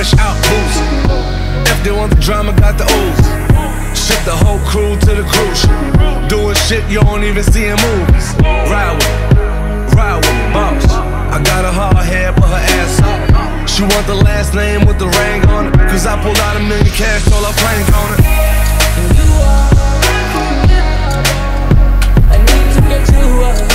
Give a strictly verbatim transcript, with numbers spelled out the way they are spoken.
fresh out boots. If they want the drama, got the ooze. Ship the whole crew to the cruise. Doing shit you don't even see in movies. Ride with, ride with, boss. I got a hard head, but her ass up. She want the last name with the ring on it. Cause I pulled out a million cash, all I planked on it. You are, I need to get you up.